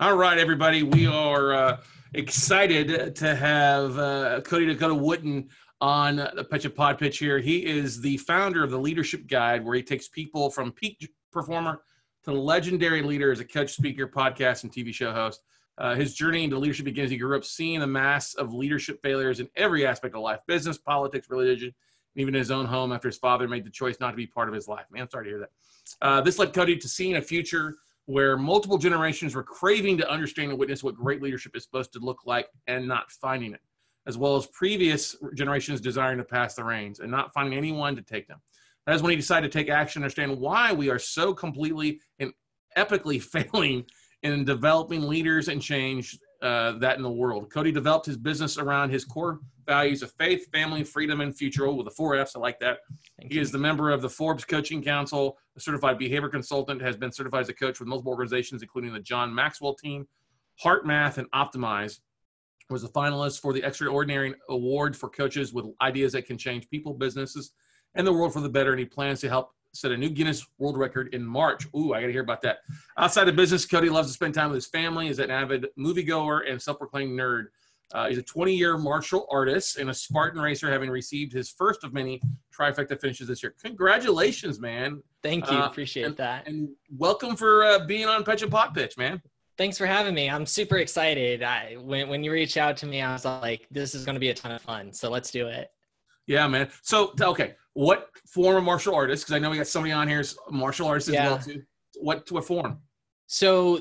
All right, everybody, we are excited to have Cody Dakota Wooten on the Pecha Pod Pitch here. He is the founder of the Leadership Guide, where he takes people from peak performer to legendary leader as a coach, speaker, podcast, and TV show host. His journey into leadership begins. He grew up seeing the mass of leadership failures in every aspect of life, business, politics, religion, and even his own home after his father made the choice not to be part of his life. Man, I'm sorry to hear that. This led Cody to seeing a future where multiple generations were craving to understand and witness what great leadership is supposed to look like and not finding it, as well as previous generations desiring to pass the reins and not finding anyone to take them. That is when he decided to take action and understand why we are so completely and epically failing in developing leaders and change that in the world. Cody developed his business around his core values of faith, family, freedom, and future, with the four F's. I like that. He is the member of the Forbes Coaching Council, a certified behavior consultant, has been certified as a coach with multiple organizations, including the John Maxwell Team, HeartMath, and Optimize. Was a finalist for the Extraordinary Award for Coaches with Ideas That Can Change People, Businesses, and the World for the Better, and he plans to help set a new Guinness World Record in March. Ooh, I got to hear about that. Outside of business, Cody loves to spend time with his family, is an avid moviegoer and self-proclaimed nerd. He's a 20-year martial artist and a Spartan racer, having received his first of many trifecta finishes this year. Congratulations, man. Thank you. Appreciate that. And welcome for being on Pecha Pod Pitch, man. Thanks for having me. I'm super excited. When you reached out to me, I was like, this is going to be a ton of fun. So let's do it. Yeah, man. So, okay. What form of martial artist? Because I know we got somebody on here who's a martial artist as well, too. What form? So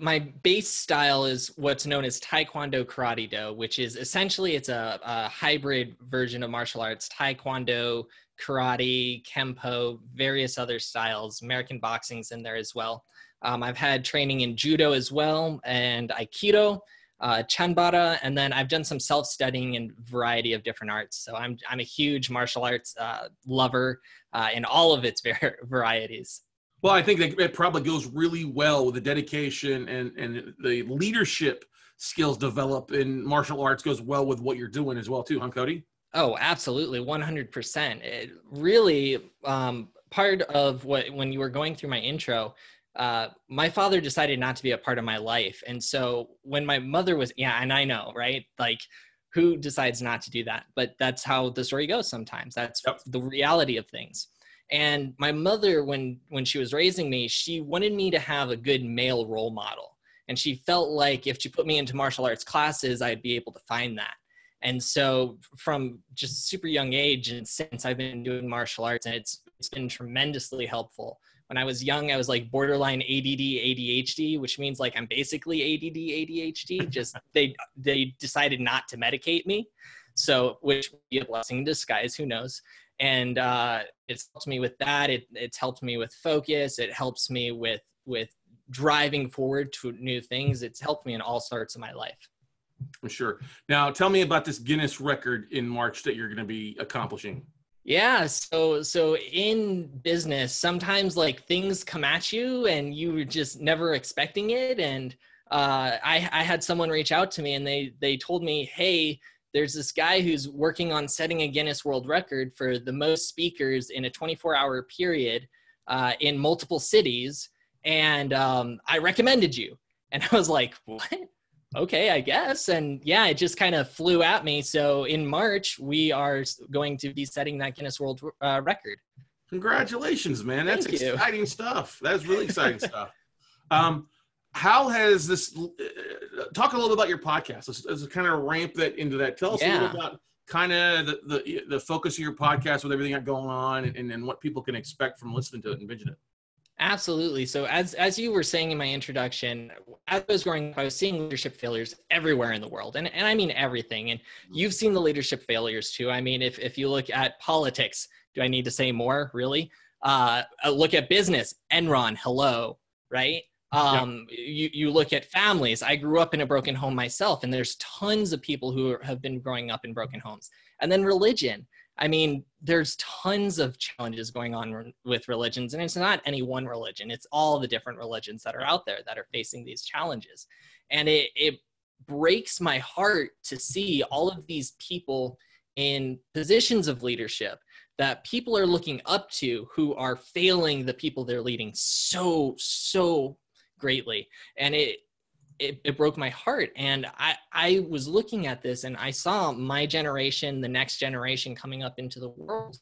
my base style is what's known as Taekwondo Karate Do, which is essentially it's a hybrid version of martial arts. Taekwondo, karate, Kenpo, various other styles. American boxing's in there as well. I've had training in Judo as well, and Aikido, Chanbara, and then I've done some self-studying in a variety of different arts. So I'm a huge martial arts lover in all of its varieties. Well, I think that it probably goes really well with the dedication and the leadership skills developed in martial arts goes well with what you're doing as well too, huh, Cody? Oh, absolutely, 100%. It really, part of when you were going through my intro, my father decided not to be a part of my life. And so when my mother was, and I know, right? Like, who decides not to do that? But that's how the story goes sometimes. That's the reality of things. And my mother, when she was raising me, she wanted me to have a good male role model. And she felt like if she put me into martial arts classes, I'd be able to find that. And so from just super young age, and since I've been doing martial arts, and it's been tremendously helpful. When I was young, I was like borderline ADD, ADHD, which means like I'm basically ADD, ADHD. Just they decided not to medicate me. So, which would be a blessing in disguise, who knows? And it's helped me with that. It's helped me with focus. It helps me with driving forward to new things. It's helped me in all sorts of my life. I'm sure. Now, tell me about this Guinness record in March that you're going to be accomplishing. Yeah. So in business, sometimes like things come at you and you were just never expecting it. And I had someone reach out to me and they told me, hey, there's this guy who's working on setting a Guinness World Record for the most speakers in a 24-hour period in multiple cities. And I recommended you. And I was like, what? Okay, I guess. And yeah, it just kind of flew at me. So in March, we are going to be setting that Guinness World record. Congratulations, man. That's exciting stuff. That's really exciting stuff. How has this, talk a little bit about your podcast. Let's kind of ramp that into that. Tell us a little about kind of the focus of your podcast with everything that's going on and what people can expect from listening to it and binging it. Absolutely. So as you were saying in my introduction, as I was growing up, I was seeing leadership failures everywhere in the world. And I mean everything. And you've seen the leadership failures too. I mean, if you look at politics, do I need to say more, really? Look at business, Enron, hello, right? You look at families. I grew up in a broken home myself, and there's tons of people who have been growing up in broken homes. And then religion. I mean, there's tons of challenges going on with religions, and it's not any one religion. It's all the different religions that are out there that are facing these challenges. And it breaks my heart to see all of these people in positions of leadership that people are looking up to who are failing the people they're leading so greatly. And it it broke my heart. And I was looking at this and I saw my generation, the next generation coming up into the world.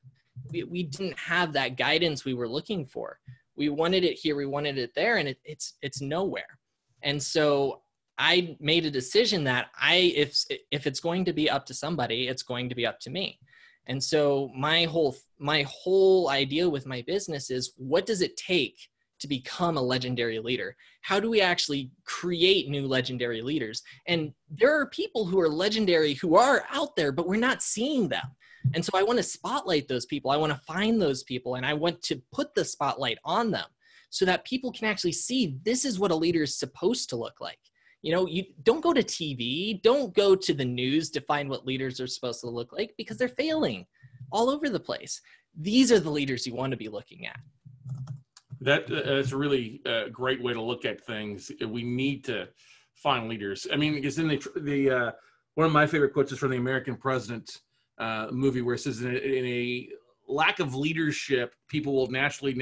We didn't have that guidance we were looking for. We wanted it here, we wanted it there, and it's nowhere. And so I made a decision that if it's going to be up to somebody, it's going to be up to me. And so my whole idea with my business is, what does it take to become a legendary leader? How do we actually create new legendary leaders? And there are people who are legendary who are out there, but we're not seeing them. And so I want to spotlight those people. I want to find those people, and I want to put the spotlight on them so that people can actually see, this is what a leader is supposed to look like. You know, you don't go to TV, don't go to the news to find what leaders are supposed to look like, because they're failing all over the place. These are the leaders you want to be looking at. That's really a great way to look at things. We need to find leaders. I mean, because in the one of my favorite quotes is from the American President movie, where it says, in a lack of leadership, people will naturally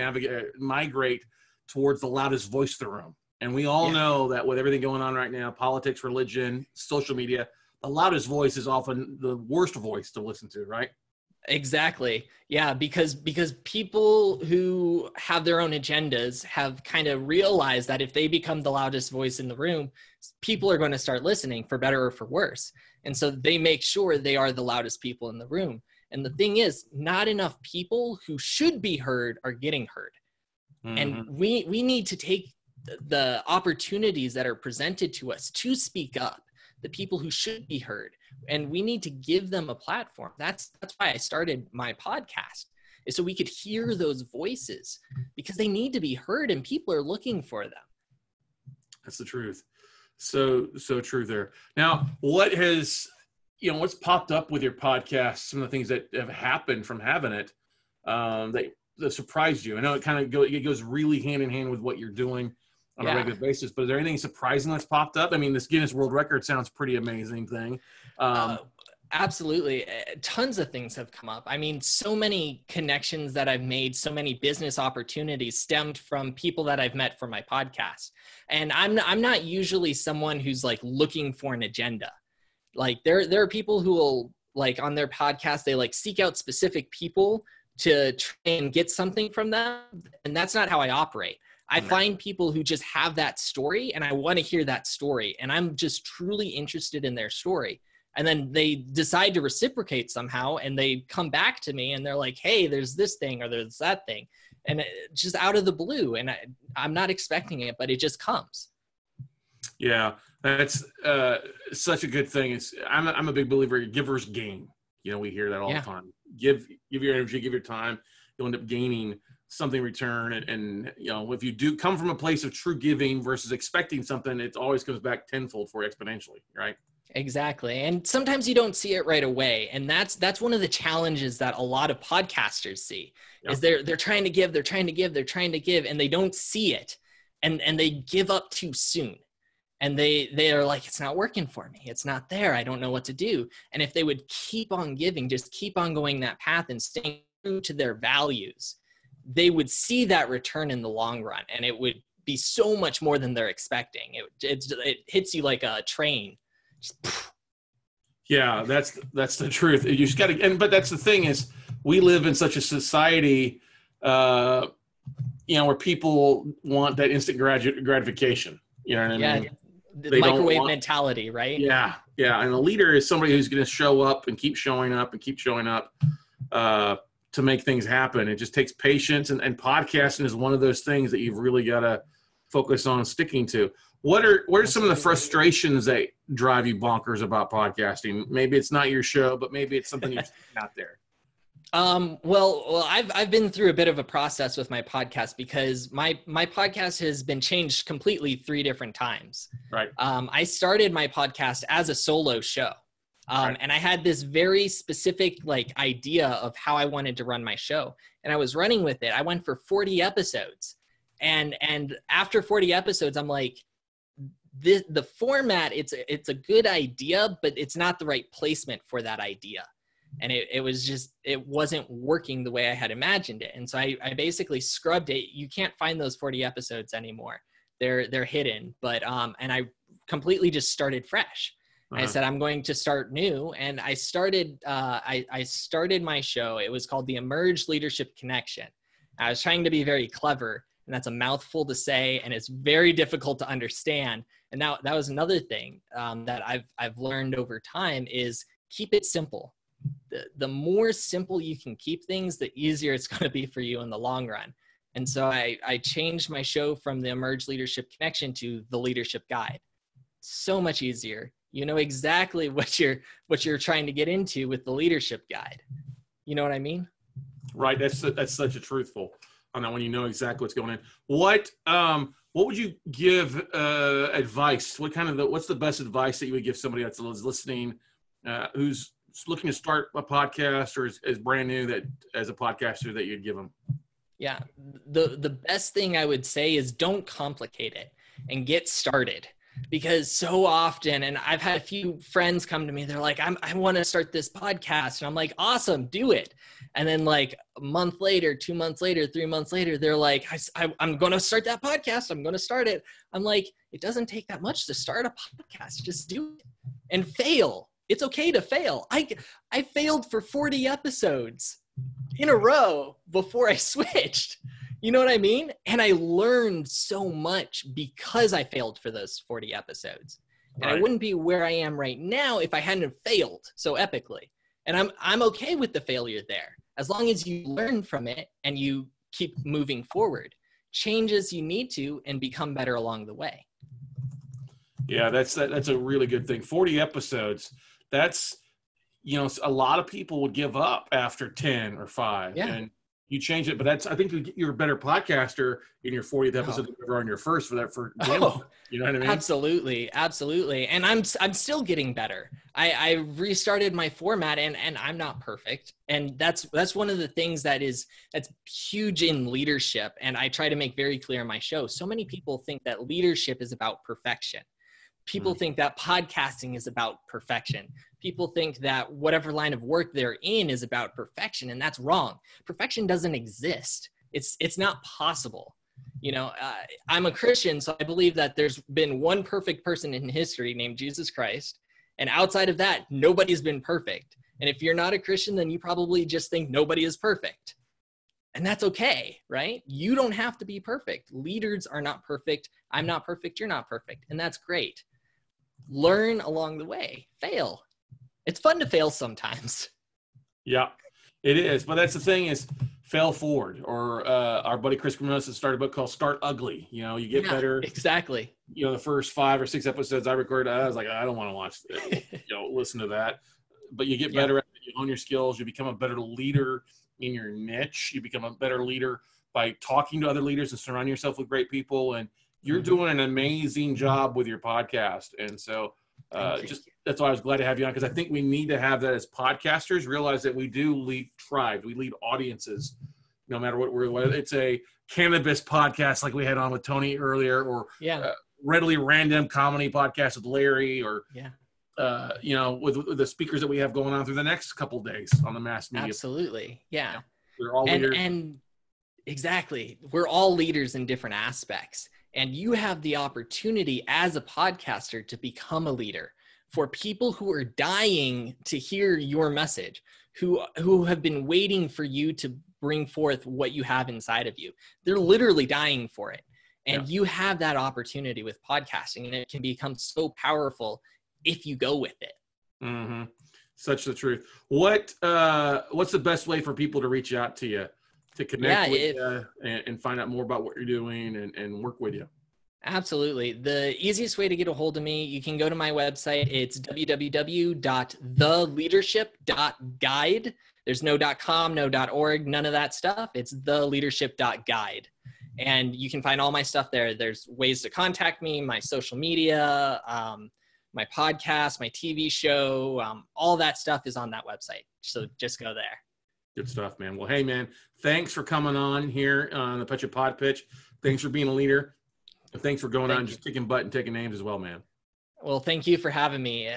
migrate towards the loudest voice in the room. And we all know that with everything going on right now, politics, religion, social media, the loudest voice is often the worst voice to listen to, right? Exactly. Yeah, because people who have their own agendas have kind of realized that if they become the loudest voice in the room, people are going to start listening, for better or for worse. And so they make sure they are the loudest people in the room. And the thing is, not enough people who should be heard are getting heard. Mm-hmm. And we need to take the opportunities that are presented to us to speak up, the people who should be heard, and we need to give them a platform. That's why I started my podcast, is so we could hear those voices, because they need to be heard and people are looking for them. That's the truth. So true there. Now, what's popped up with your podcast, some of the things that have happened from having it that surprised you? I know it kind of goes really hand in hand with what you're doing on a regular basis, but is there anything surprising that's popped up? I mean, this Guinness World Record sounds pretty amazing thing. Absolutely. Tons of things have come up. I mean, so many connections that I've made, so many business opportunities stemmed from people that I've met for my podcast. And I'm not usually someone who's like looking for an agenda. Like there are people who will, like, on their podcast, they like seek out specific people to try and get something from them. And that's not how I operate. I find people who just have that story, and I want to hear that story, and I'm just truly interested in their story. And then they decide to reciprocate somehow, and they come back to me and they're like, hey, there's this thing or there's that thing. And just out of the blue, and I'm not expecting it, but it just comes. Yeah, that's such a good thing. I'm a big believer in giver's gain. You know, we hear that all the time. Give your energy, give your time. You'll end up gaining something in return. And you know, if you do come from a place of true giving versus expecting something, it always comes back tenfold for exponentially, right? Exactly. And sometimes you don't see it right away. And that's one of the challenges that a lot of podcasters see, is they're trying to give, and they don't see it. And they give up too soon. And they are like, it's not working for me. It's not there. I don't know what to do. And if they would keep on giving, just keep on going that path and staying true to their values, they would see that return in the long run. And it would be so much more than they're expecting. It hits you like a train. Yeah, that's the truth. You just gotta, but that's the thing is, we live in such a society, you know, where people want that instant gratification. You know what I mean? Yeah. The microwave mentality, right? Yeah, yeah. And a leader is somebody who's going to show up and keep showing up and keep showing up to make things happen. It just takes patience, and podcasting is one of those things that you've really got to focus on sticking to. What are some of the frustrations that drive you bonkers about podcasting? Maybe it's not your show, but maybe it's something you're out there. Well, I've been through a bit of a process with my podcast, because my podcast has been changed completely 3 different times. Right. I started my podcast as a solo show. And I had this very specific like idea of how I wanted to run my show, and I was running with it. I went for 40 episodes, and after 40 episodes, I'm like, the format, it's a good idea, but it's not the right placement for that idea. And it wasn't working the way I had imagined it. And so I basically scrubbed it. You can't find those 40 episodes anymore. They're hidden, but, and I completely just started fresh. I said, I'm going to start new. And I started, I started my show. It was called the Emerge Leadership Connection. I was trying to be very clever, and that's a mouthful to say, and it's very difficult to understand. And that was another thing that I've learned over time is keep it simple. The more simple you can keep things, the easier it's going to be for you in the long run. And so I changed my show from the Emerge Leadership Connection to the Leadership Guide. So much easier. You know exactly what you're trying to get into with the Leadership Guide. You know what I mean? Right. That's such a truthful on that one. You know exactly what's going on. What would you give advice? What's the best advice that you would give somebody that's listening, who's looking to start a podcast or is brand new that as a podcaster that you'd give them? Yeah. The best thing I would say is don't complicate it and get started. Because so often, and I've had a few friends come to me, they're like, I want to start this podcast. And I'm like, awesome, do it. And then like a month later, 2 months later, 3 months later, they're like, I'm going to start that podcast. I'm going to start it. I'm like, it doesn't take that much to start a podcast. Just do it and fail. It's okay to fail. I failed for 40 episodes in a row before I switched. You know what I mean? And I learned so much because I failed for those 40 episodes. And right. I wouldn't be where I am right now if I hadn't failed so epically. And I'm okay with the failure there. As long as you learn from it and you keep moving forward, change as you need to and become better along the way. Yeah, that's a really good thing. 40 episodes. That's, a lot of people would give up after 10 or 5. Yeah. And you change it, but I think you're a better podcaster in your 40th episode than ever on your first you know what I mean? Absolutely. Absolutely. And I'm still getting better. I restarted my format and I'm not perfect. And that's one of the things that's huge in leadership. And I try to make very clear in my show. So many people think that leadership is about perfection. People think that podcasting is about perfection. People think that whatever line of work they're in is about perfection, and that's wrong. Perfection doesn't exist. It's not possible. I'm a Christian, so I believe that there's been one perfect person in history named Jesus Christ, and outside of that, nobody's been perfect. And if you're not a Christian, then you probably just think nobody is perfect. And that's okay, right? You don't have to be perfect. Leaders are not perfect. I'm not perfect. You're not perfect. And that's great. Learn along the way. Fail. It's fun to fail sometimes. Yeah, it is. But that's the thing is fail forward. Or our buddy Chris Kremnos has started a book called Start Ugly. You get better. Exactly. The first 5 or 6 episodes I recorded, I was like, I don't want to watch this. Listen to that. But you get better at it. You own your skills. You become a better leader in your niche. You become a better leader by talking to other leaders and surrounding yourself with great people. And you're doing an amazing job with your podcast. And so that's why I was glad to have you on, because I think we need to have that as podcasters, realize that we do lead tribes. We lead audiences, no matter what whether it's a cannabis podcast like we had on with Tony earlier, or readily random comedy podcast with Larry, or, with the speakers that we have going on through the next couple of days on the mass media. Absolutely. Yeah. We're all leaders. And exactly. We're all leaders in different aspects. And you have the opportunity as a podcaster to become a leader for people who are dying to hear your message, who have been waiting for you to bring forth what you have inside of you. They're literally dying for it. And you have that opportunity with podcasting, and it can become so powerful if you go with it. Mm-hmm. Such the truth. What's the best way for people to reach out to you? To connect with you and find out more about what you're doing and work with you. Absolutely. The easiest way to get a hold of me, you can go to my website. It's www.theleadership.guide. There's no .com, no .org, none of that stuff. It's theleadership.guide. And you can find all my stuff there. There's ways to contact me, my social media, my podcast, my TV show, all that stuff is on that website. So just go there. Good stuff, man. Well, hey, man, thanks for coming on here on the Pecha Pod Pitch. Thanks for being a leader. And thanks for going on just kicking butt and taking names as well, man. Well, thank you for having me.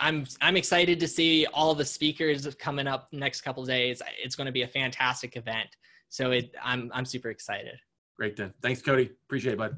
I'm excited to see all the speakers coming up next couple of days. It's going to be a fantastic event. So I'm super excited. Great then. Thanks, Cody. Appreciate it, bud.